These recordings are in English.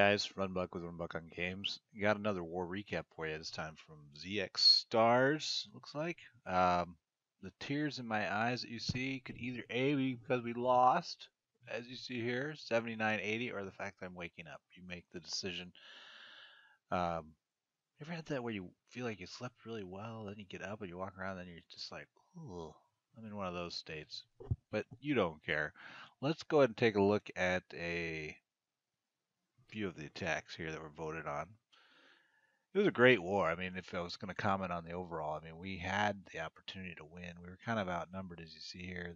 guys, RunBuck with RunBuck on Games. Got another war recap for you this time from ZX Stars, looks like. The tears in my eyes that you see could either A, be because we lost, as you see here, 79-80, or the fact that I'm waking up. You make the decision. Ever had that where you feel like you slept really well, then you get up and you walk around and you're just like, ooh, I'm in one of those states. But you don't care. Let's go ahead and take a look at a few of the attacks here that were voted on. It was a great war. I mean, if I was going to comment on the overall, I mean, we had the opportunity to win. We were kind of outnumbered, as you see here.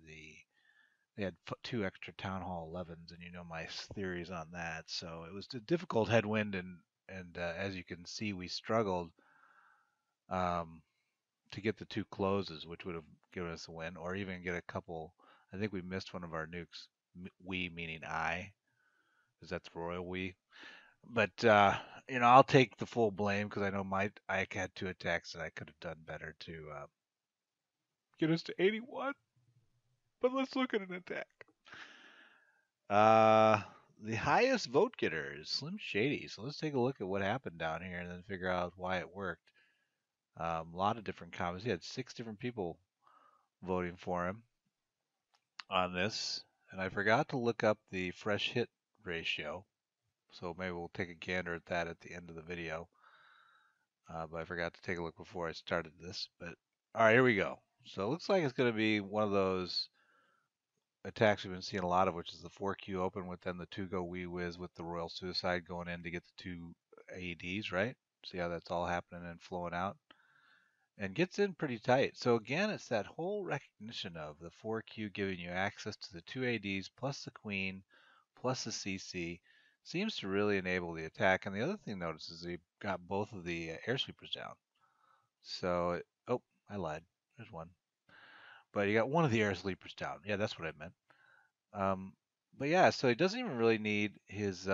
They had two extra Town Hall 11s, and you know my theories on that. So it was a difficult headwind, and as you can see, we struggled to get the two closes, which would have given us a win, or even get a couple. I think we missed one of our nukes. We meaning I, because that's royal we. But you know, I'll take the full blame because I know I had two attacks that I could have done better to get us to 81. But let's look at an attack. The highest vote getter is Slim Shady. So let's take a look at what happened down here and then figure out why it worked. A lot of different comments. He had 6 different people voting for him on this. And I forgot to look up the fresh hit ratio. So maybe we'll take a gander at that at the end of the video. But I forgot to take a look before I started this. But all right, here we go. So it looks like it's going to be one of those attacks we've been seeing a lot of, which is the 4Q open with then the 2Go Wee Wiz with the Royal Suicide going in to get the two AEDs, right? See how that's all happening and flowing out. And gets in pretty tight. So again, it's that whole recognition of the 4Q giving you access to the two AEDs plus the Queen plus the CC. Seems to really enable the attack. And the other thing notice is he got both of the air sweepers down. So, oh, I lied. There's one. But you got one of the air sleepers down. Yeah, that's what I meant. But yeah, so he doesn't even really need his,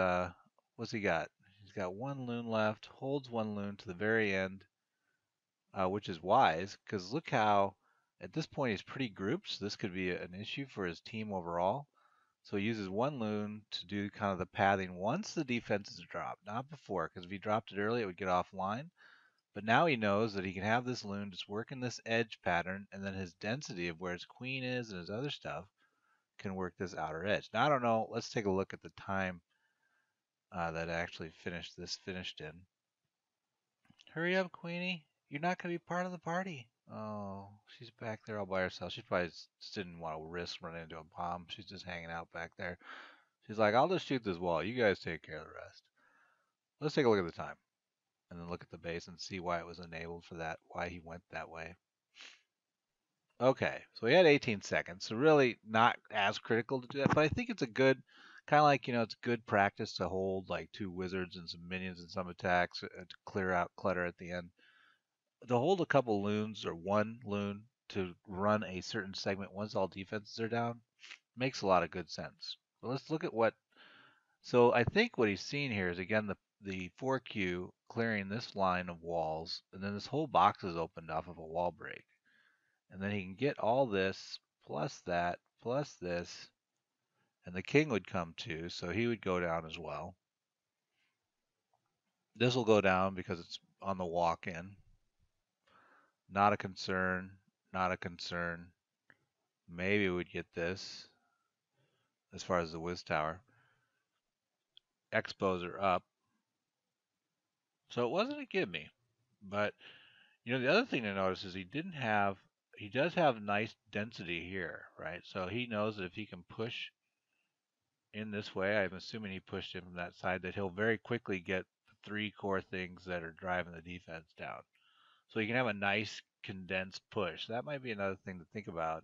what's he got? He's got one loon left, holds one loon to the very end, which is wise, because look how, at this point, he's pretty grouped, so this could be an issue for his team overall. So he uses one loon to do kind of the pathing once the defense is dropped, not before, because if he dropped it early, it would get offline. But now he knows that he can have this loon just work in this edge pattern, and then his density of where his queen is and his other stuff can work this outer edge. Now, I don't know. Let's take a look at the time that actually finished in. Hurry up, Queenie. You're not going to be part of the party. Oh, she's back there all by herself. She probably just didn't want to risk running into a bomb. She's just hanging out back there. She's like, I'll just shoot this wall. You guys take care of the rest. Let's take a look at the time. And then look at the base and see why it was enabled for that, why he went that way. Okay, so he had 18 seconds, so really not as critical to do that, but I think it's a good, kind of like, you know, it's good practice to hold like two wizards and some minions and some attacks to clear out clutter at the end. To hold a couple loons or one loon to run a certain segment once all defenses are down makes a lot of good sense. But let's look at what, so I think what he's seen here is, again, the 4Q clearing this line of walls, and then this whole box is opened off of a wall break, and then he can get all this plus that plus this, and the king would come too, so he would go down as well. This will go down because it's on the walk in. Not a concern, not a concern. Maybe we'd get this as far as the Wiz Tower. Expos are up. So it wasn't a gimme, but you know, the other thing to notice is he does have nice density here, right? So he knows that if he can push in this way, I'm assuming he pushed in from that side, that he'll very quickly get the 3 core things that are driving the defense down. So you can have a nice condensed push. That might be another thing to think about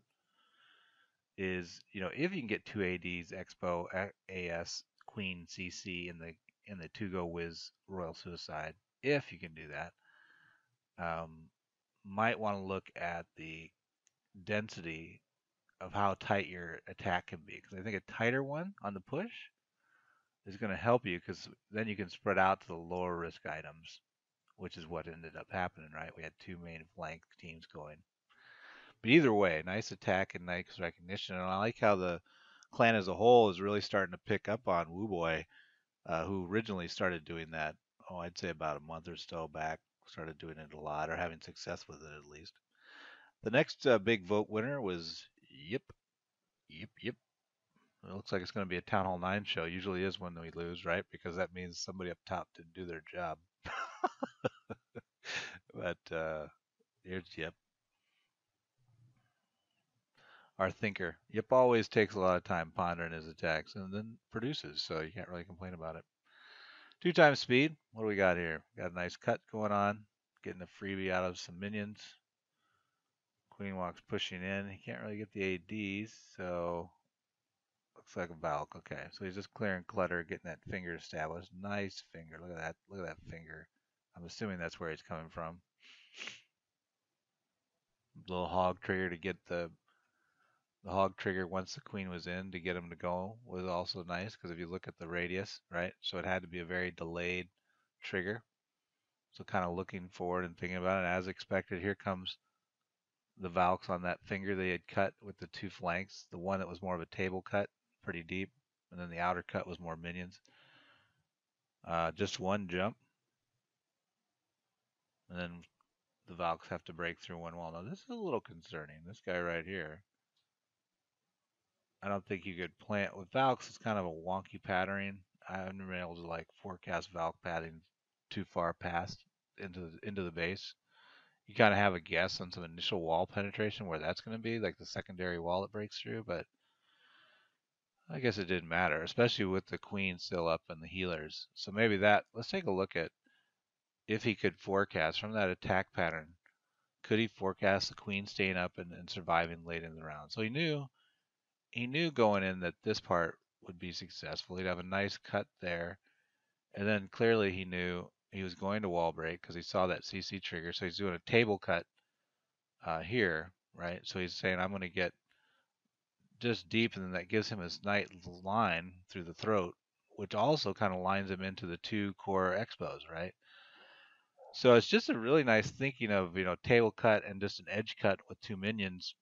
is, you know, if you can get two ADs, Expo, AS, Queen, CC, and the 2Go Wiz Royal Suicide, if you can do that, might want to look at the density of how tight your attack can be. Because I think a tighter one on the push is going to help you, because then you can spread out to the lower risk items, which is what ended up happening, right? We had two main flank teams going. But either way, nice attack and nice recognition. And I like how the clan as a whole is really starting to pick up on Wuboy who originally started doing that, oh, I'd say about a month or so back, started doing it a lot, or having success with it at least. The next big vote winner was Yip. It looks like it's going to be a Town Hall 9 show. Usually is when we lose, right? Because that means somebody up top didn't do their job. But here's Yip. Our thinker. Yip always takes a lot of time pondering his attacks and then produces, so you can't really complain about it. 2x speed. What do we got here? Got a nice cut going on. Getting a freebie out of some minions. Queen walks pushing in. He can't really get the ADs, so... Looks like a Valk. Okay, so he's just clearing clutter, getting that finger established. Nice finger. Look at that. Look at that finger. I'm assuming that's where he's coming from. Little hog trigger to get the hog trigger once the queen was in to get him to go was also nice, because if you look at the radius, right? So it had to be a very delayed trigger. So kind of looking forward and thinking about it. As expected, here comes the Valks on that finger they had cut with the two flanks. The one that was more of a table cut, pretty deep, and then the outer cut was more minions. Just one jump, and then the Valks have to break through one wall. Now this is a little concerning. This guy right here, I don't think you could plant with Valks. It's kind of a wonky patterning. I haven't been able to like forecast Valk padding too far past into the base. You kind of have a guess on some initial wall penetration where that's going to be, like the secondary wall it breaks through, but I guess it didn't matter, especially with the queen still up and the healers. So maybe that, let's take a look at if he could forecast from that attack pattern. Could he forecast the queen staying up and surviving late in the round? So he knew going in that this part would be successful. He'd have a nice cut there. And then clearly he knew he was going to wall break because he saw that CC trigger. So he's doing a table cut here, right? So he's saying, I'm going to get just deep, and then that gives him his knight line through the throat, which also kind of lines him into the two core expos, right? So it's just a really nice thinking of, you know, table cut and just an edge cut with two minions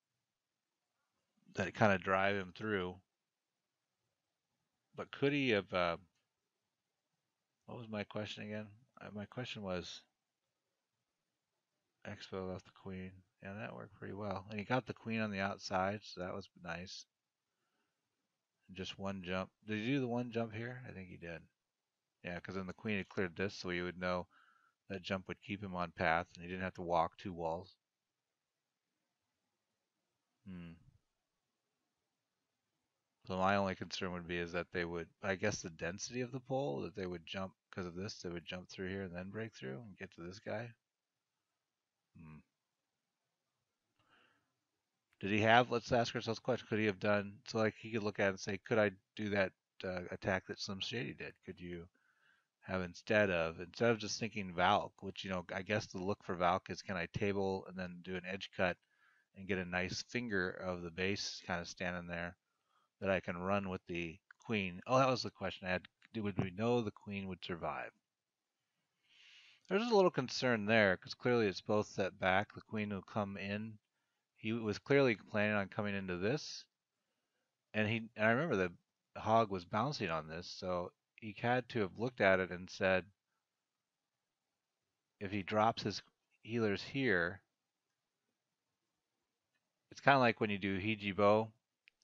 that kind of drive him through. But could he have what was my question again? My question was expo left the queen. Yeah, that worked pretty well. And he got the queen on the outside, so that was nice. And just one jump. Did he do the one jump here? I think he did. Yeah, because then the queen had cleared this, so you would know that jump would keep him on path, and he didn't have to walk two walls. So my only concern would be is that they would, I guess the density of the pole, that they would jump, because of this, they would jump through here and then break through and get to this guy. Did he have, let's ask ourselves a question, could he have done, so like he could look at it and say, could I do that attack that Slim Shady did? Could you have instead of just thinking Valk, which, you know, I guess the look for Valk is, can I table and then do an edge cut and get a nice finger of the base kind of standing there that I can run with the queen? Oh, that was the question I had. Would we know the queen would survive? There's a little concern there because clearly it's both set back. The queen will come in. He was clearly planning on coming into this, and I remember the hog was bouncing on this, so he had to have looked at it and said, if he drops his healers here, it's kind of like when you do Hijibo,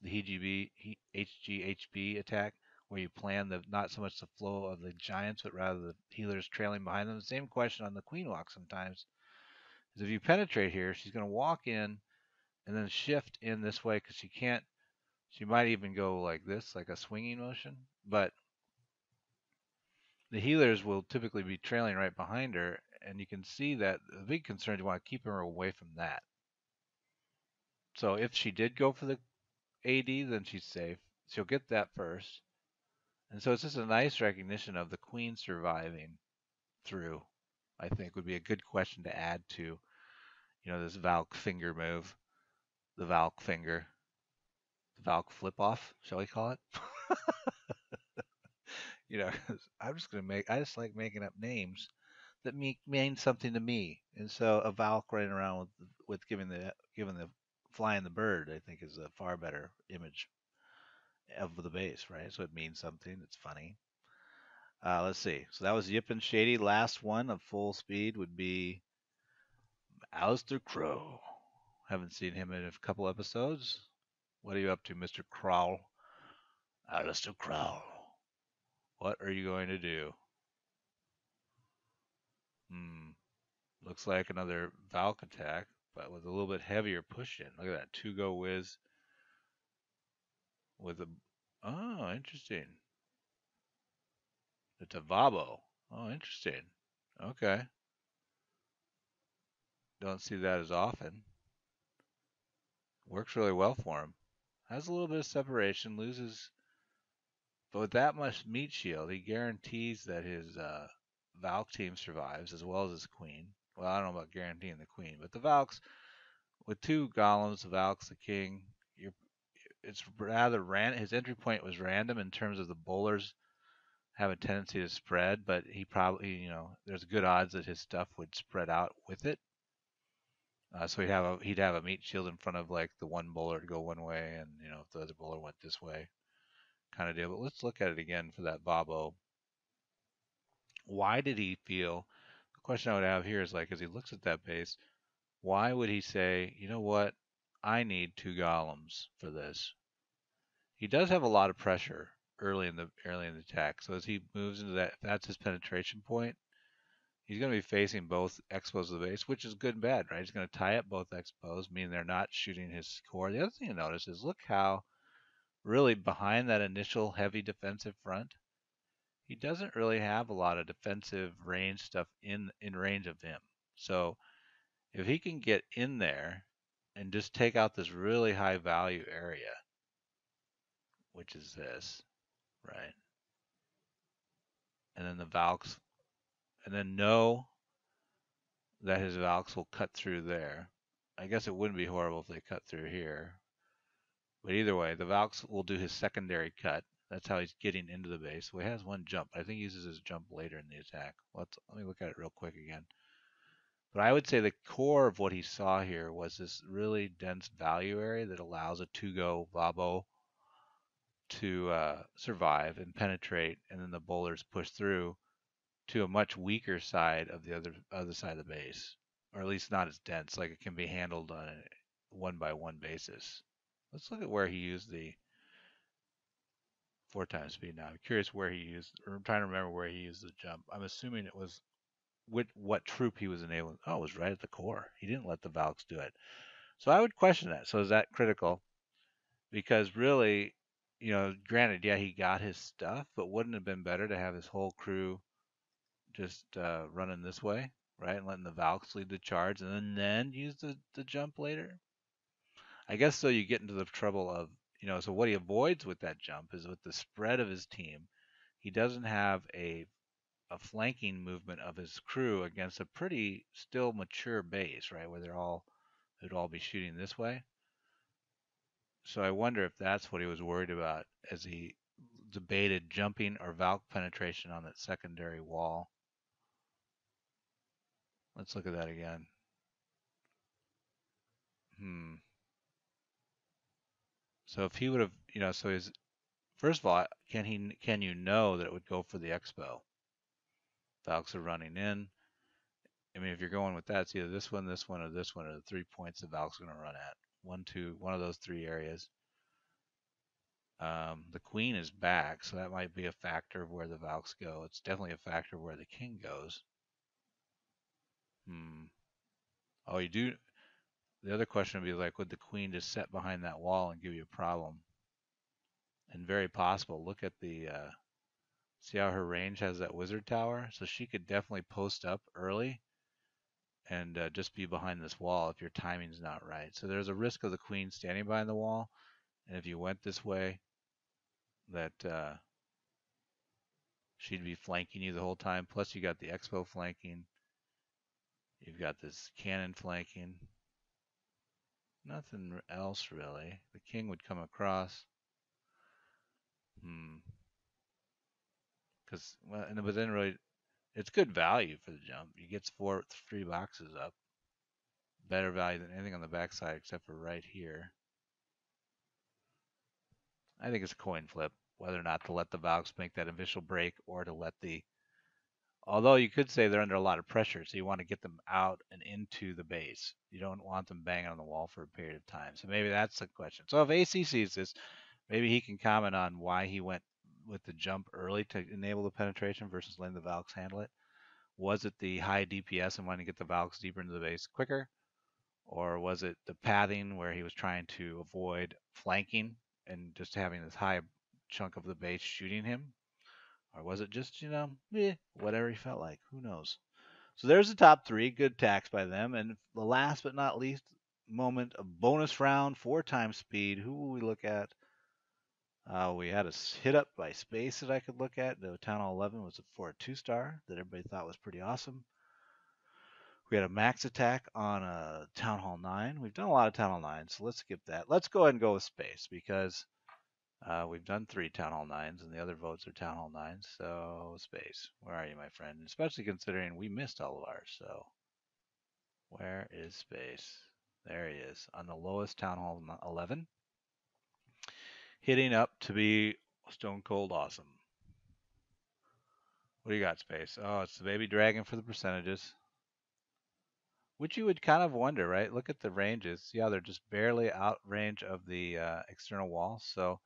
the HGHB attack, where you plan the not so much the flow of the giants, but rather the healers trailing behind them. The same question on the queen walk sometimes is, if you penetrate here, she's going to walk in and then shift in this way, because she can't, she might even go like this, like a swinging motion, but the healers will typically be trailing right behind her, and you can see that the big concern is you want to keep her away from that. So if she did go for the AD, then she's safe. She'll get that first. And so it's just a nice recognition of the queen surviving through, I think, would be a good question to add to, you know, this Valk finger move, the Valk finger, the Valk flip off, shall we call it? You know, I just like making up names that mean something to me. And so a Valk running around with giving the flying the bird, I think, is a far better image of the base, right? So it means something. It's funny. Let's see. So that was Yip and Shady. Last one of full speed would be Aleister Crowle. Haven't seen him in a couple episodes. What are you up to, Mr. Crowle? Aleister Crowle. What are you going to do? Looks like another Valk attack, but with a little bit heavier push in. Look at that 2Go whiz. With a interesting. It's a VaBo. Oh, interesting. Okay. Don't see that as often. Works really well for him. Has a little bit of separation, loses, but with that much meat shield, he guarantees that his Valk team survives as well as his queen. Well, I don't know about guaranteeing the queen, but the Valks, with two golems, the Valks, the king, it's rather random. His entry point was random in terms of the bowlers have a tendency to spread, but he probably, there's good odds that his stuff would spread out with it. So he'd have a meat shield in front of like the one bowler to go one way, and if the other bowler went this way, kind of deal. But let's look at it again for that VaBo. Why did he feel? The question I would have here is like, as he looks at that base, why would he say, you know what, I need two golems for this? He does have a lot of pressure early in the attack. So as he moves into that, if that's his penetration point, he's going to be facing both expos of the base, which is good and bad, right? He's going to tie up both expos, meaning they're not shooting his core. The other thing you notice is look how really behind that initial heavy defensive front, he doesn't really have a lot of defensive range stuff in range of him. So if he can get in there and just take out this really high value area, which is this, right? And then the Valks, and then know that his Valks will cut through there. I guess it wouldn't be horrible if they cut through here. But either way, the Valks will do his secondary cut. That's how he's getting into the base. Well, he has one jump. I think he uses his jump later in the attack. Let me look at it real quick again. But I would say the core of what he saw here was this really dense value area that allows a 2Go VaBo to survive and penetrate, and then the bowlers push through to a much weaker side of the other side of the base, or at least not as dense. Like it can be handled on a one-by-one basis. Let's look at where he used the 4x speed now. I'm curious where he used. I'm trying to remember where he used the jump. I'm assuming it was with what troop he was enabling. Oh, it was right at the core. He didn't let the Valks do it. So I would question that. So is that critical? Because really, granted, yeah, he got his stuff, but wouldn't it have been better to have his whole crew just running this way, right, and letting the Valks lead the charge, and then use the jump later? I guess so. You get into the trouble of, so what he avoids with that jump is with the spread of his team, he doesn't have a flanking movement of his crew against a pretty still mature base, right, where they'd all be shooting this way. So I wonder if that's what he was worried about as he debated jumping or Valk penetration on that secondary wall. Let's look at that again. So if he would have, so his, first of all, can you know that it would go for the expo? Valks are running in. I mean, if you're going with that, it's either this one, or this one, or the 3 points the Valk's going to run at. One of those three areas. The queen is back, so that might be a factor of where the Valks go. It's definitely a factor of where the king goes. Oh, you do. The other question would be like, would the queen just set behind that wall and give you a problem? And very possible. Look at the, see how her range has that wizard tower? So she could definitely post up early and just be behind this wall if your timing's not right. So there's a risk of the queen standing behind the wall. And if you went this way, that she'd be flanking you the whole time. Plus you got the expo flanking. You've got this cannon flanking. Nothing else really. The king would come across. Because but then really, it's good value for the jump. He gets three boxes up. Better value than anything on the backside except for right here. I think it's a coin flip. whether or not to let the Valks make that initial break or to let the... Although you could say they're under a lot of pressure, so you want to get them out and into the base. You don't want them banging on the wall for a period of time. So maybe that's the question. So if AC sees this, maybe he can comment on why he went with the jump early to enable the penetration versus letting the Valks handle it. Was it the high DPS and wanting to get the Valks deeper into the base quicker? Or was it the pathing where he was trying to avoid flanking and just having this high chunk of the base shooting him? Or was it just, you know, whatever he felt like? Who knows? So there's the top three. Good tax by them. And the last but not least moment, a bonus round, 4x speed. Who will we look at? We had a hit up by Space that I could look at. The Town Hall 11 was for a 2-star that everybody thought was pretty awesome. We had a max attack on a Town Hall 9. We've done a lot of Town Hall 9, so let's skip that. Let's go ahead and go with Space because we've done 3 Town Hall 9s, and the other votes are Town Hall 9s. So, Space, where are you, my friend? Especially considering we missed all of ours. So, where is Space? There he is on the lowest Town Hall 11. Hitting up to be stone cold awesome. What do you got, Space? Oh, it's the baby dragon for the percentages. Which you would kind of wonder, right? Look at the ranges. Yeah, they're just barely out range of the external wall. So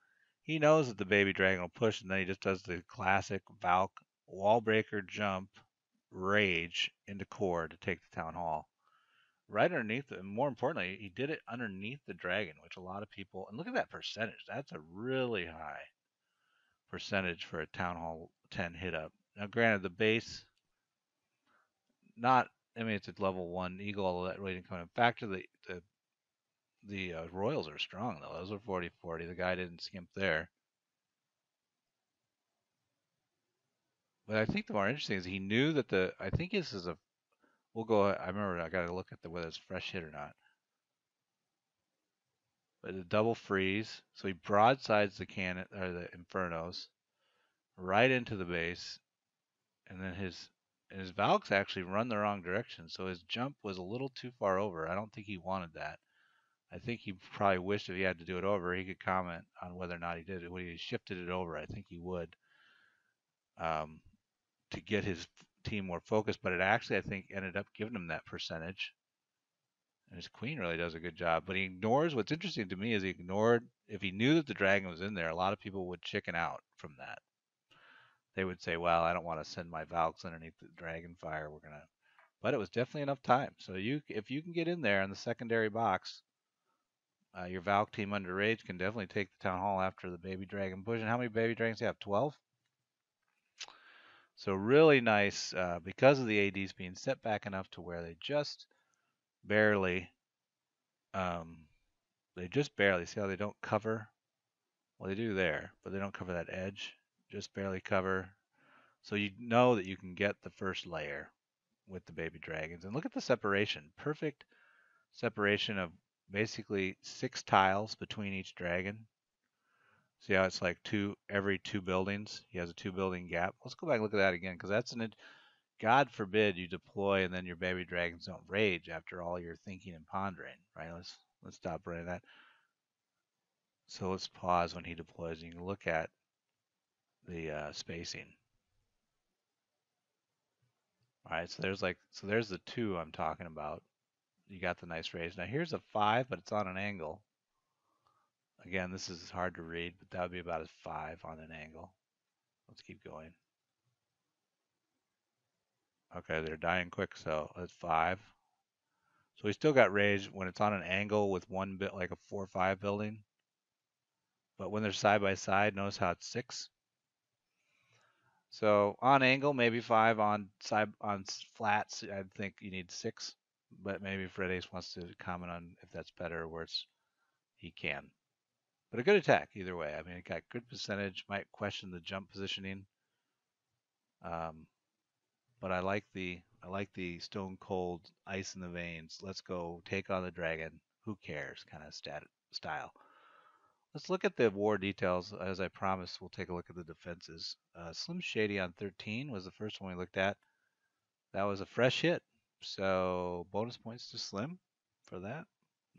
he knows that the baby dragon will push, and then he just does the classic Valk wall breaker jump rage into core to take the Town Hall. Right underneath, and more importantly, he did it underneath the dragon, which a lot of people, and look at that percentage. That's a really high percentage for a Town Hall 10 hit up. Now, granted, the base, not... I mean, it's at level 1 eagle, all that rating coming up. Back to the Royals are strong, though. Those are 40-40. The guy didn't skimp there. But I think the more interesting is he knew that the... I think this is a... We'll go... I remember I got to look at the whether it's fresh hit or not. But the double freeze. So he broadsides the cannon, or the Infernos, right into the base. And then his... And his Valks actually run the wrong direction, so his jump was a little too far over. I don't think he wanted that. I think he probably wished if he had to do it over, he could comment on whether or not he did it. When he shifted it over, I think he would to get his team more focused. But it actually, I think, ended up giving him that percentage. And his queen really does a good job. But he ignores, what's interesting to me is he ignored, if he knew that the dragon was in there, a lot of people would chicken out from that. They would say, well, I don't want to send my Valks underneath the dragon fire. We're going to, but it was definitely enough time. So you, if you can get in there in the secondary box, your Valk team under rage can definitely take the Town Hall after the baby dragon push. And how many baby dragons do you have? 12? So really nice because of the ADs being set back enough to where they just barely, see how they don't cover? Well, they do there, but they don't cover that edge. Just barely cover, so you know that you can get the first layer with the baby dragons. And look at the separation, perfect separation of basically 6 tiles between each dragon. See how it's like every two buildings he has a 2-building gap. Let's go back and look at that again, because that's an, God forbid you deploy and then your baby dragons don't rage after all your thinking and pondering, right? Let's stop right at that. So let's pause when he deploys and you can look at the spacing. All right, so there's the 2 I'm talking about. You got the nice raise. Now here's a 5, but it's on an angle. Again, this is hard to read, but that would be about a 5 on an angle. Let's keep going. Okay, they're dying quick, so that's 5. So we still got raise when it's on an angle with one bit, like a 4-5 building. But when they're side by side, notice how it's 6. So on angle, maybe 5 on side, on flats. I think you need 6, but maybe Fred Ace wants to comment on if that's better or worse. He can, but a good attack either way. I mean, it got good percentage. Might question the jump positioning, but I like the stone cold ice in the veins. Let's go take on the dragon. Who cares? Kind of style. Let's look at the war details. As I promised, we'll take a look at the defenses. Slim Shady on 13 was the first one we looked at. That was a fresh hit. So bonus points to Slim for that.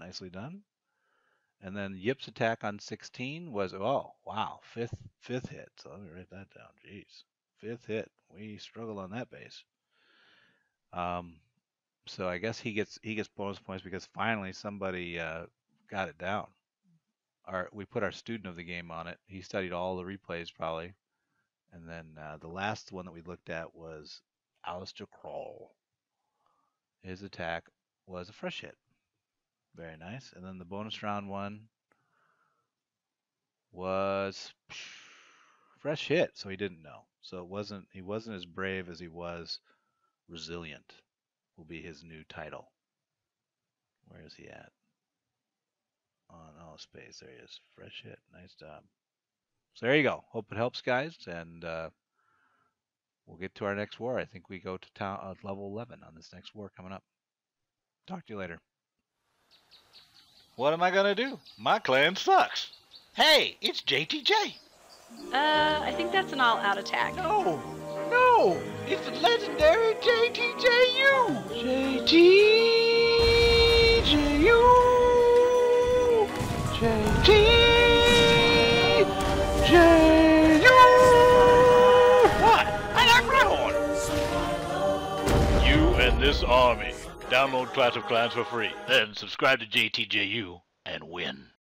Nicely done. And then Yip's attack on 16 was, oh, wow, fifth hit. So let me write that down. Jeez. Fifth hit. We struggled on that base. So I guess he gets bonus points because finally somebody got it down. We put our student of the game on it. He studied all the replays probably. And then the last one that we looked at was Aleister Crowle. His attack was a fresh hit. Very nice. And then the bonus round one was fresh hit, so he didn't know. So it wasn't, he wasn't as brave as he was resilient, will be his new title. Where is he at? On all space. There he is. Fresh hit. Nice job. So there you go. Hope it helps, guys. And we'll get to our next war. I think we go to town, level 11 on this next war coming up. Talk to you later. What am I gonna do? My clan sucks. Hey, it's JTJ. I think that's an all-out attack. No, it's the legendary JTJU. JTJU. JTJU. What? I got red horn. You and this army. Download Clash of Clans for free, then subscribe to JTJU and win.